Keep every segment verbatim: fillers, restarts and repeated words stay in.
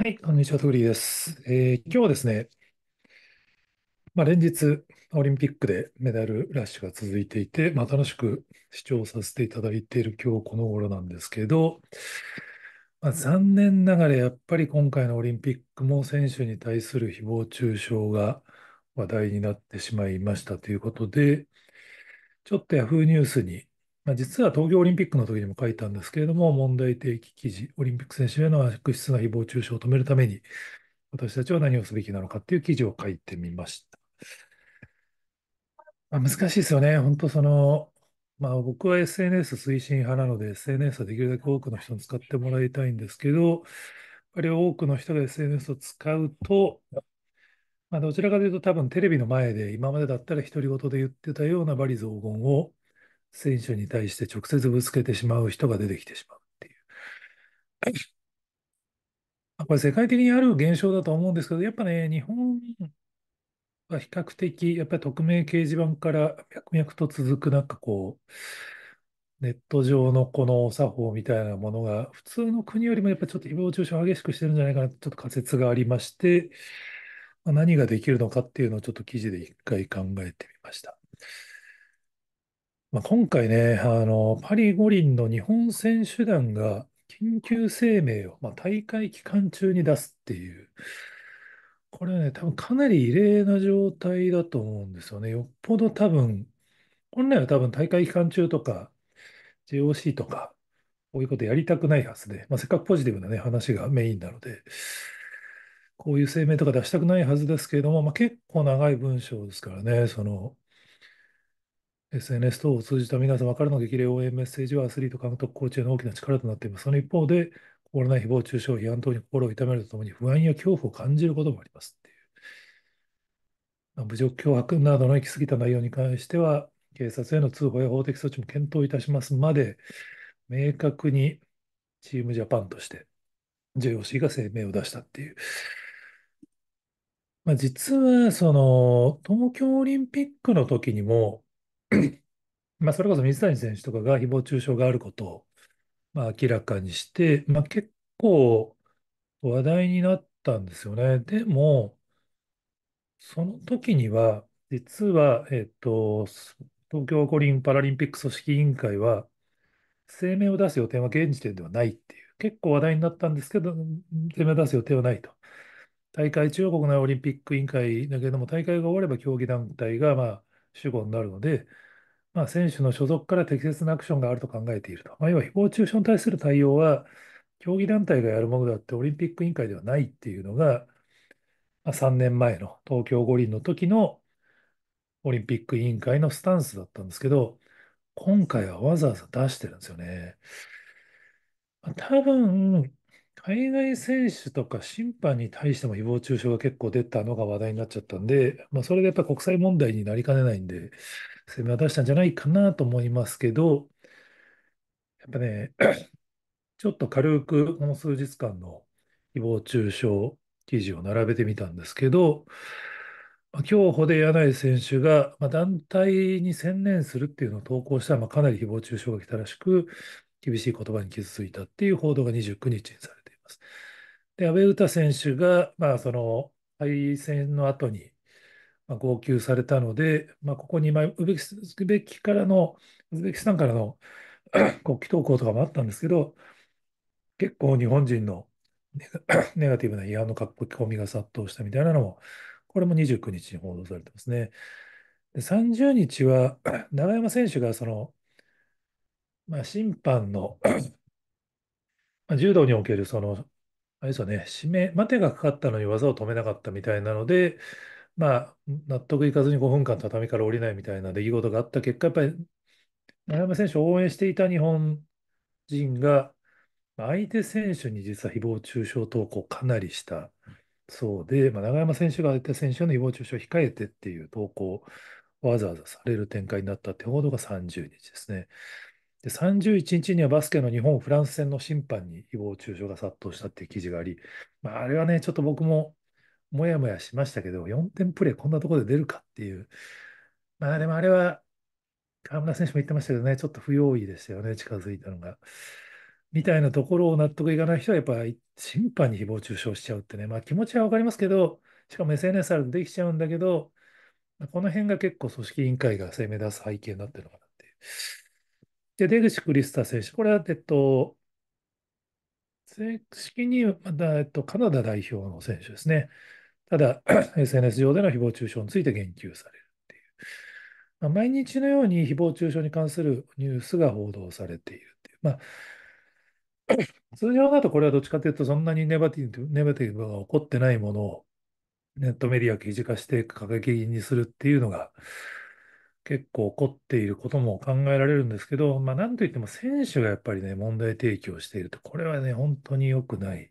はい、こんにちは、トグリーです。えー今日はですね、まあ、連日、オリンピックでメダルラッシュが続いていて、まあ、楽しく視聴させていただいている今日この頃なんですけど、まあ、残念ながらやっぱり今回のオリンピックも選手に対する誹謗中傷が話題になってしまいましたということで、ちょっとヤフーニュースに、まあ、実は東京オリンピックの時にも書いたんですけれども、問題提起記事、オリンピック選手への悪質な誹謗中傷を止めるために、私たちは何をすべきなのかっていう記事を書いてみました。まあ、難しいですよね。本当その、まあ僕は エスエヌエス 推進派なので、エスエヌエス はできるだけ多くの人に使ってもらいたいんですけど、やっぱり多くの人が エスエヌエス を使うと、まあ、どちらかというと多分テレビの前で今までだったら独り言で言ってたような罵詈雑言を選手に対して直接ぶつけてしまう人が出てきてしまうっていう。まあこれ世界的にある現象だと思うんですけど、やっぱね、日本は比較的、やっぱり匿名掲示板から脈々と続くなんかこう、ネット上のこのお作法みたいなものが、普通の国よりもやっぱりちょっと誹謗中傷を激しくしてるんじゃないかなってちょっと仮説がありまして、まあ何ができるのかっていうのをちょっと記事で一回考えてみました。まあ、今回ね、あの、パリ五輪の日本選手団が緊急声明を、まあ、大会期間中に出すっていう、これはね、多分かなり異例な状態だと思うんですよね。よっぽど多分、本来は多分大会期間中とか、ジェーオーシー とか、こういうことやりたくないはずで、まあ、せっかくポジティブなね、話がメインなので、こういう声明とか出したくないはずですけれども、まあ、結構長い文章ですからね、その、エスエヌエス 等を通じた皆様からの激励応援メッセージはアスリート、監督、コーチへの大きな力となっています。その一方で、心ない誹謗中傷、批判等に心を痛めるとともに不安や恐怖を感じることもありますっていう。まあ侮辱、脅迫などの行き過ぎた内容に関しては、警察への通報や法的措置も検討いたしますまで、明確にチームジャパンとして ジェーオーシー が声明を出したっていう。まあ、実は、その、東京オリンピックの時にも、まあ、それこそ水谷選手とかが誹謗中傷があることを、まあ、明らかにして、まあ、結構話題になったんですよね。でも、その時には、実は、えっと、東京五輪パラリンピック組織委員会は、声明を出す予定は現時点ではないっていう、結構話題になったんですけど、声明を出す予定はないと。大会中国のオリンピック委員会だけれども、大会が終われば競技団体が、まあ、主語になるので、まあ、選手の所属から適切なアクションがあると考えていると。まあ、要は誹謗中傷に対する対応は、競技団体がやるものであって、オリンピック委員会ではないっていうのが、まあ、さんねんまえの東京五輪の時のオリンピック委員会のスタンスだったんですけど、今回はわざわざ出してるんですよね。まあ、多分、海外選手とか審判に対しても誹謗中傷が結構出たのが話題になっちゃったんで、まあ、それでやっぱり国際問題になりかねないんで、声明は出したんじゃないかなと思いますけど、やっぱね、ちょっと軽くこの数日間の誹謗中傷記事を並べてみたんですけど、まあ、今日ほど柳井選手が、まあ、団体に専念するっていうのを投稿したら、まあ、かなり誹謗中傷が来たらしく、厳しい言葉に傷ついたっていう報道がにじゅうくにちにされています。で、阿部詩選手が、まあ、その、敗戦の後に、まあ、号泣されたので、まあ、ここに、まあ、ウズベキウズベキからの、ウズベキスタンからの 国旗投稿とかもあったんですけど、結構日本人のネガ ネガティブな批判の書き込みが殺到したみたいなのも、これもにじゅうくにちに報道されてますね。で、さんじゅうにちは、永山選手が、その、まあ、審判の、まあ、柔道における、その、あれですよね、締め、待てがかかったのに技を止めなかったみたいなので、まあ、納得いかずにごふんかん畳から降りないみたいな出来事があった結果、やっぱり、長山選手を応援していた日本人が、まあ相手選手に実は誹謗中傷投稿をかなりしたそうで、まあ、長山選手が相手選手の誹謗中傷を控えてっていう投稿をわざわざされる展開になったって報道がさんじゅうにちですね。で、さんじゅういちにちにはバスケの日本・フランス戦の審判に誹謗中傷が殺到したっていう記事があり、まあ、あれはね、ちょっと僕ももやもやしましたけど、よんてんプレーこんなところで出るかっていう、まあでもあれは、河村選手も言ってましたけどね、ちょっと不用意でしたよね、近づいたのが。みたいなところを納得いかない人はやっぱり審判に誹謗中傷しちゃうってね、まあ気持ちはわかりますけど、しかも エスエヌエス あるとできちゃうんだけど、この辺が結構組織委員会が声明出す背景になってるのかなっていう。で、出口クリスタ選手、これは、えっと、正式に、まだ、えっと、カナダ代表の選手ですね。ただ、エスエヌエス 上での誹謗中傷について言及されるっていう。まあ、毎日のように誹謗中傷に関するニュースが報道されているっていう。まあ通常だとこれはどっちかというとそんなにネバティブ、ネバティブが起こってないものをネットメディア記事化して過激にするっていうのが結構起こっていることも考えられるんですけど、まあなんといっても選手がやっぱりね問題提起をしていると、これはね本当に良くない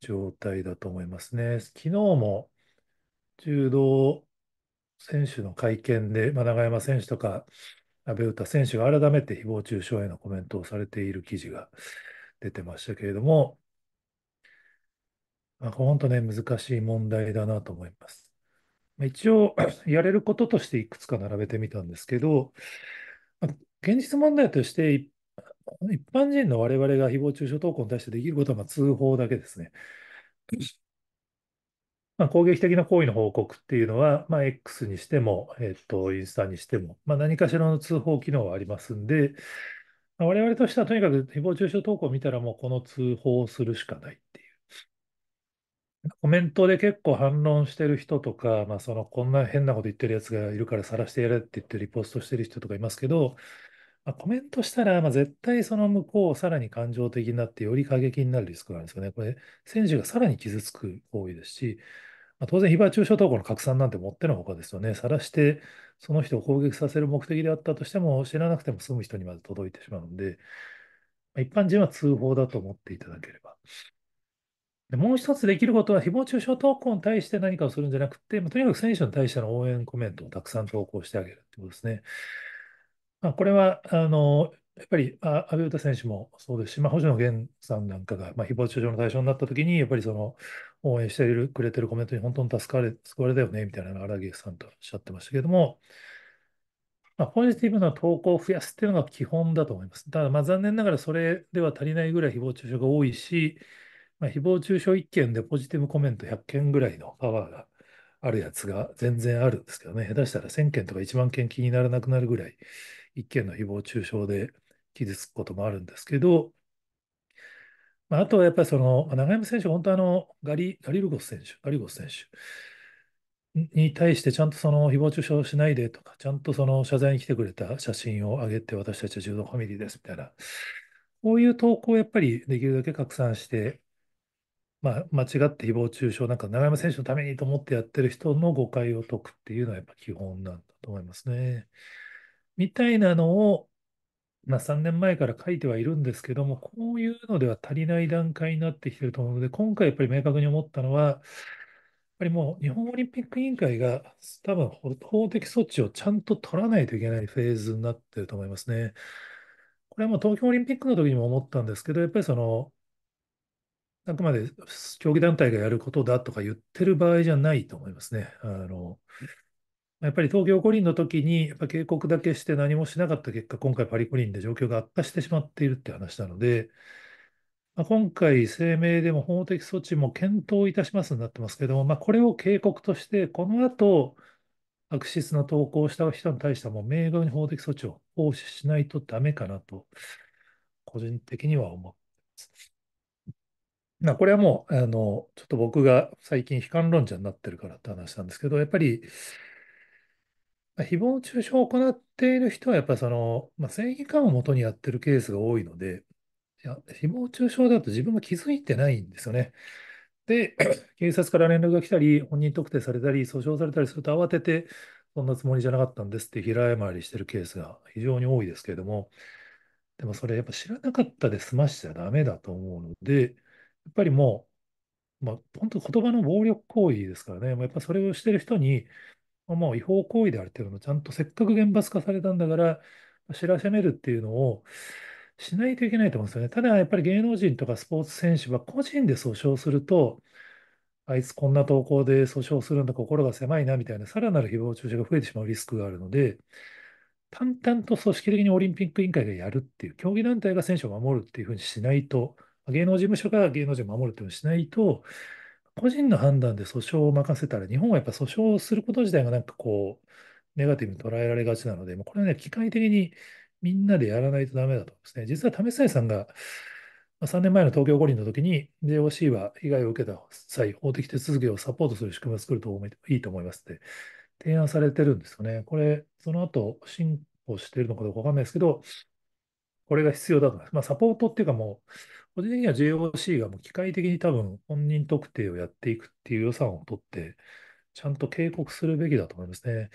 状態だと思いますね。昨日も柔道選手の会見で、まあ、永山選手とか阿部詩選手が改めて誹謗中傷へのコメントをされている記事が出てましたけれども、まあ、本当ね、難しい問題だなと思います。一応、やれることとしていくつか並べてみたんですけど、現実問題として一般人の我々が誹謗中傷投稿に対してできることはまあ通報だけですね。まあ、攻撃的な行為の報告っていうのは、まあ、X にしても、えっと、インスタにしても、まあ、何かしらの通報機能はありますんで、まあ、我々としてはとにかく誹謗中傷投稿を見たらもうこの通報をするしかないっていう。コメントで結構反論してる人とか、まあ、そのこんな変なこと言ってるやつがいるから晒してやれって言ってリポストしてる人とかいますけど、まあ、コメントしたら、まあ、絶対その向こうをさらに感情的になってより過激になるリスクがあるんですよね。これ、選手がさらに傷つく行為ですし、まあ、当然、誹謗中傷投稿の拡散なんてもってのほかですよね。晒して、その人を攻撃させる目的であったとしても、知らなくても済む人にまで届いてしまうので、まあ、一般人は通報だと思っていただければ。で、もう一つできることは、誹謗中傷投稿に対して何かをするんじゃなくて、まあ、とにかく選手に対しての応援コメントをたくさん投稿してあげるということですね。まあ、これは、あの、やっぱり、阿部詩選手もそうですし、まあ、星野源さんなんかが、まあ、誹謗中傷の対象になったときに、やっぱりその応援してくれてるコメントに本当に助かれ、救われたよねみたいなのを荒木さんとおっしゃってましたけども、まあ、ポジティブな投稿を増やすっていうのが基本だと思います。ただ、まあ、残念ながらそれでは足りないぐらい誹謗中傷が多いし、まあ、誹謗中傷いっけんでポジティブコメントひゃっけんぐらいのパワーがあるやつが全然あるんですけどね、下手したらせんけんとかいちまんけん気にならなくなるぐらい、いっけんの誹謗中傷で傷つくこともあるんですけど、まあ、あとはやっぱりその、永山選手、本当あのガリ、ガリルゴス選手、ガリゴス選手に対して、ちゃんとその誹謗中傷しないでとか、ちゃんとその謝罪に来てくれた写真を上げて、私たちは柔道ファミリーですみたいな、こういう投稿をやっぱりできるだけ拡散して、まあ、間違って誹謗中傷なんか、永山選手のためにと思ってやってる人の誤解を解くっていうのは、やっぱ基本なんだと思いますね。みたいなのを、まあ、さんねんまえから書いてはいるんですけども、こういうのでは足りない段階になってきていると思うので、今回やっぱり明確に思ったのは、やっぱりもう日本オリンピック委員会が多分法的措置をちゃんと取らないといけないフェーズになっていると思いますね。これはもう東京オリンピックの時にも思ったんですけど、やっぱりその、あくまで競技団体がやることだとか言ってる場合じゃないと思いますね。あのやっぱり東京五輪の時にやっぱ警告だけして何もしなかった結果、今回パリ五輪で状況が悪化してしまっているって話なので、まあ、今回声明でも法的措置も検討いたしますになってますけども、まあ、これを警告として、この後悪質な投稿をした人に対してはもう明確に法的措置を行使しないとダメかなと、個人的には思っています。まあこれはもう、あの、ちょっと僕が最近悲観論者になってるからって話なんですけど、やっぱり、誹謗中傷を行っている人は、やっぱりその、まあ、正義感をもとにやってるケースが多いので、いや、誹謗中傷だと自分が気づいてないんですよね。で、警察から連絡が来たり、本人特定されたり、訴訟されたりすると慌てて、そんなつもりじゃなかったんですって平謝りしてるケースが非常に多いですけれども、でもそれやっぱ知らなかったで済ましちゃダメだと思うので、やっぱりもう、まあ、本当言葉の暴力行為ですからね、やっぱそれをしてる人に、もう違法行為であるっていうのをちゃんとせっかく厳罰化されたんだから、知らしめるっていうのをしないといけないと思うんですよね。ただやっぱり芸能人とかスポーツ選手は個人で訴訟すると、あいつこんな投稿で訴訟するんだ、心が狭いなみたいな、さらなる誹謗中傷が増えてしまうリスクがあるので、淡々と組織的にオリンピック委員会がやるっていう、競技団体が選手を守るっていうふうにしないと、芸能事務所が芸能人を守るっていうふうにしないと、個人の判断で訴訟を任せたら、日本はやっぱ訴訟すること自体がなんかこう、ネガティブに捉えられがちなので、もうこれはね、機械的にみんなでやらないとダメだと思うんですね。実は為末さんがさんねんまえの東京五輪の時に ジェイオーシー は被害を受けた際、法的手続きをサポートする仕組みを作るといいと思いますって提案されてるんですよね。これ、その後進歩しているのかどうかわかんないですけど、これが必要だと思います。まあ、サポートっていうかもう、個人的には ジェイオーシー がもう機械的に多分本人特定をやっていくっていう予算を取って、ちゃんと警告するべきだと思いますね。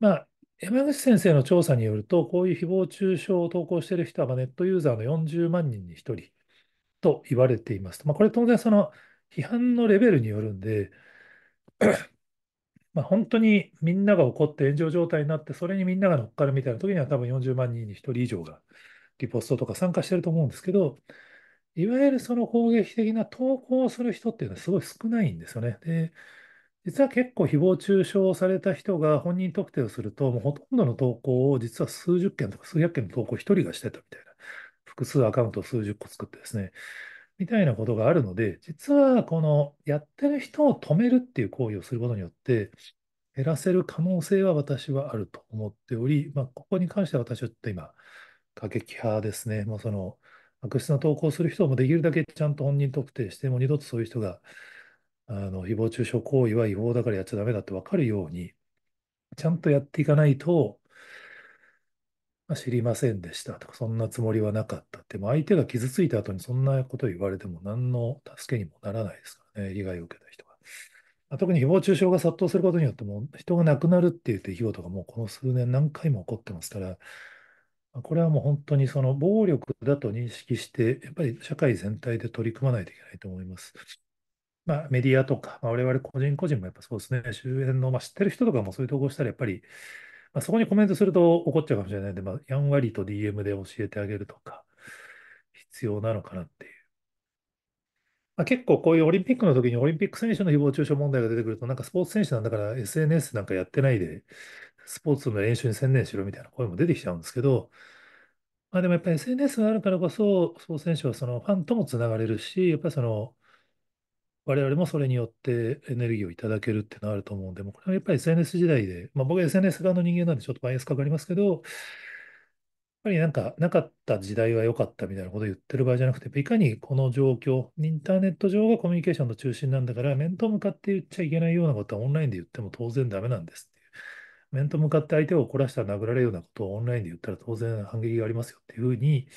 まあ、山口先生の調査によると、こういう誹謗中傷を投稿している人は、まあ、ネットユーザーのよんじゅうまんにんにひとりと言われています。まあ、これ当然その批判のレベルによるんで、まあ本当にみんなが怒って炎上状態になって、それにみんなが乗っかるみたいな時には多分よんじゅうまんにんにひとり以上がリポストとか参加してると思うんですけど、いわゆるその攻撃的な投稿をする人っていうのはすごい少ないんですよね。で実は結構誹謗中傷された人が本人特定をすると、もうほとんどの投稿を実は数十件とか数百件の投稿を一人がしてたみたいな、複数アカウントを数十個作ってですね、みたいなことがあるので、実はこのやってる人を止めるっていう行為をすることによって、減らせる可能性は私はあると思っており、まあ、ここに関しては私はちょっと今、過激派ですね。もうその悪質な投稿をする人もできるだけちゃんと本人特定して、もう二度とそういう人が、あの誹謗中傷行為は違法だからやっちゃダメだって分かるようにちゃんとやっていかないと、まあ、知りませんでしたとかそんなつもりはなかったって、もう相手が傷ついた後にそんなことを言われても何の助けにもならないですからね、被害を受けた人が、まあ、特に誹謗中傷が殺到することによってもう人が亡くなるっていう出来事がもうこの数年何回も起こってますから、これはもう本当にその暴力だと認識してやっぱり社会全体で取り組まないといけないと思います。まあ、メディアとか、まあ、我々個人個人もやっぱそうですね、周辺の、まあ、知ってる人とかもそういう投稿したら、やっぱり、まあ、そこにコメントすると怒っちゃうかもしれないので、まあ、やんわりと ディーエム で教えてあげるとか、必要なのかなっていう。まあ、結構こういうオリンピックの時に、オリンピック選手の誹謗中傷問題が出てくると、なんかスポーツ選手なんだから エスエヌエス なんかやってないで、スポーツの練習に専念しろみたいな声も出てきちゃうんですけど、まあ、でもやっぱり エスエヌエス があるからこそ、スポーツ選手はそのファンともつながれるし、やっぱりその、我々もそれによってエネルギーをいただけるっていうのはあると思うんで、もうこれはやっぱり エスエヌエス 時代で、まあ、僕は エスエヌエス 側の人間なんでちょっとバイアスかかりますけど、やっぱりなんかなかった時代は良かったみたいなことを言ってる場合じゃなくて、いかにこの状況、インターネット上がコミュニケーションの中心なんだから、面と向かって言っちゃいけないようなことはオンラインで言っても当然ダメなんですっていう。面と向かって相手を怒らせたら殴られるようなことをオンラインで言ったら当然反撃がありますよっていうふうに、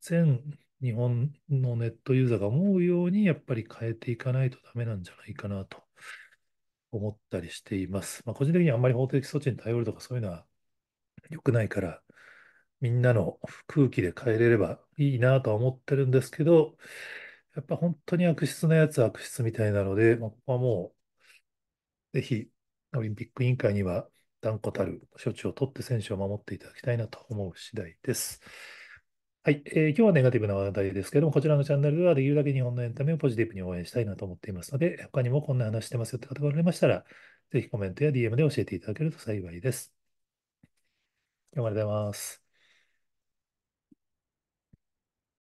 全日本のネットユーザーが思うようにやっぱり変えていかないとダメなんじゃないかなと思ったりしています。まあ、個人的にはあんまり法的措置に頼るとかそういうのは良くないから、みんなの空気で変えれればいいなとは思ってるんですけど、やっぱ本当に悪質なやつは悪質みたいなので、まあ、ここはもうぜひオリンピック委員会には断固たる処置を取って選手を守っていただきたいなと思う次第です。はい、えー、今日はネガティブな話題ですけども、こちらのチャンネルではできるだけ日本のエンタメをポジティブに応援したいなと思っていますので、他にもこんな話してますよって方がおられましたら、ぜひコメントや ディーエム で教えていただけると幸いです。今日もありがとうございます。